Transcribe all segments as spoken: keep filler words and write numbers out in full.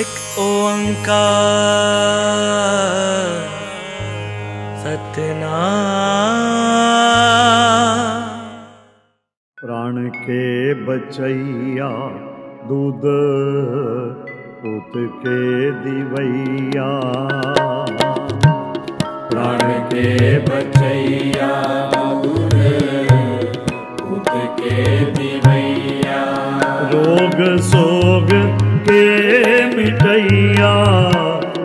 एक ओंकार सतनाम। प्राण के बचैया दूध पुत के दिवैया, प्राण के बचैया दूध पुत के दिवैया, रोग सोग के मिटैया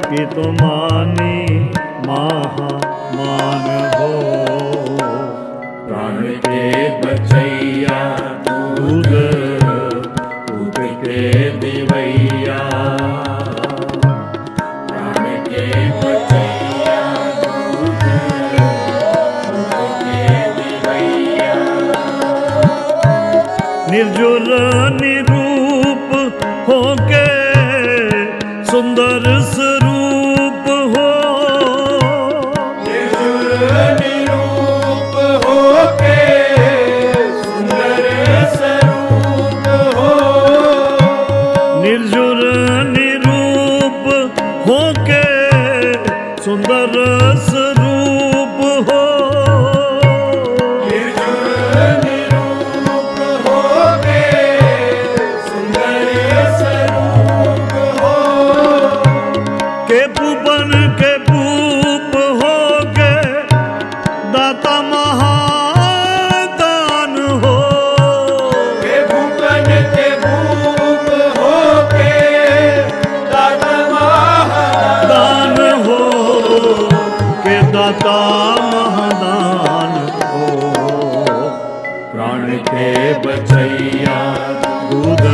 कि तुम्हारी महा मान हो। प्राण के बचैया दूध दूध के दिवैया, प्राण के बचैया दूध दूध के दिवैया, निर्जुल निरूप होके सुंदर स्वरूप हो, निर्जुल निरूप होके सुंदर स्वरूप हो, निर्जुल निरूप होके सुंदर स्वरूप हो, निर्जुल निरूप होके सुंदर स्वरूप हो, के भुवन के भूप होके दाता महादान हो, के भुवन के भूप होके दाता महादान हो, के दाता महादान हो। प्राण के बचैया दूध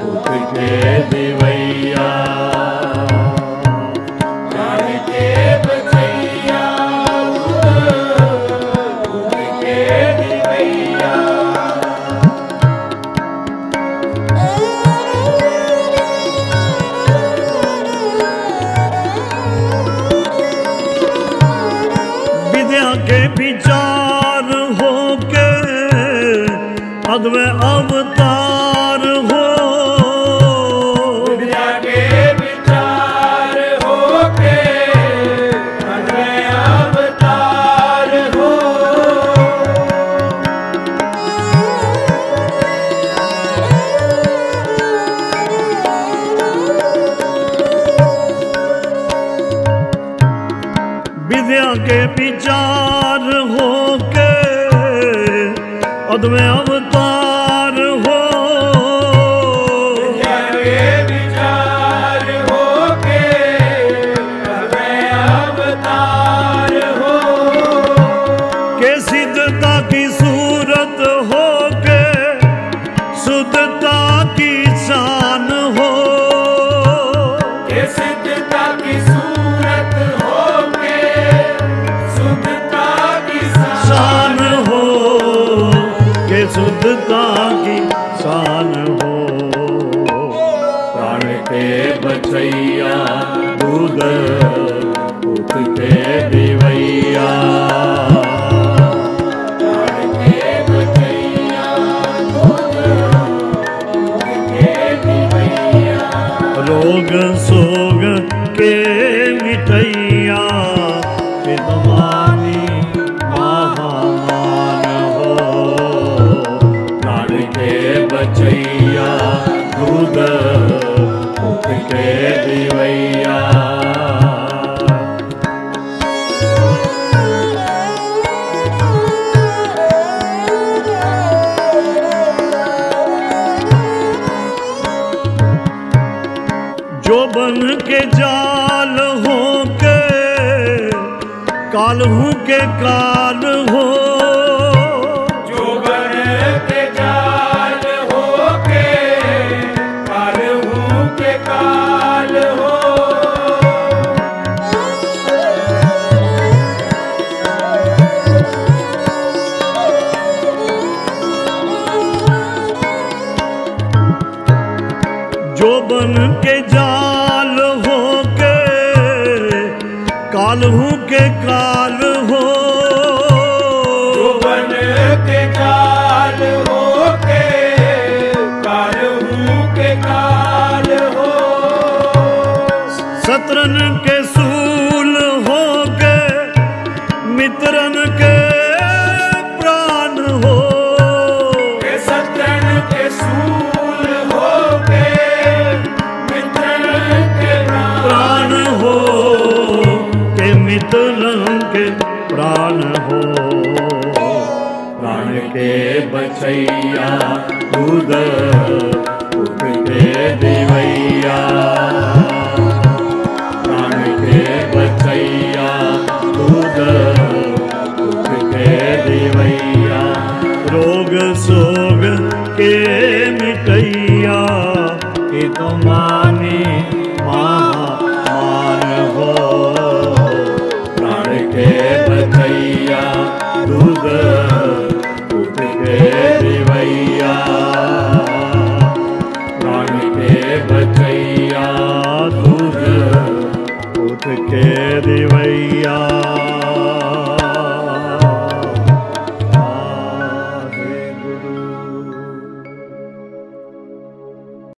दूध के दिवैया, विचार होके अद्वै अवतार हो, विद्या के विचार होके अद्वै अवतार हो, विद्या के विचार होके अद्वै अवतार हो, विद्या के विचार होके अद्वै अवतार हो, के सिद्धता की सूरत होके शुद्धता की शान हो, के सिद्धता की सूरत होके शुद्ध शान हो, के शुद्धता की शान हो। प्राण के बचैया दूध दूध के दिवैया, प्राण के बचैया दूध दूध के दिवैया, रोग सोग के मिटैया बचैया दूध दूध के दिवैया। जो बन के जाल होके कालहू के काल हो, जो बन के जाल होके कालहू के काल हो, जो बन के जाल होके कालहू के काल हो, मित्रन के सूल हो गए, मित्रन के प्राण हो, सत्रन के सूल हो गए, मित्रन के प्राण हो, के मित्रन के प्राण हो। प्राण के बचैया दूध उठ के देवैया, प्राण के बचैया दूध उठ के देवैया, रोग सोग के मिटैया, कि तुम्हारी महान हो। प्राण के बचैया दूध के देवैया।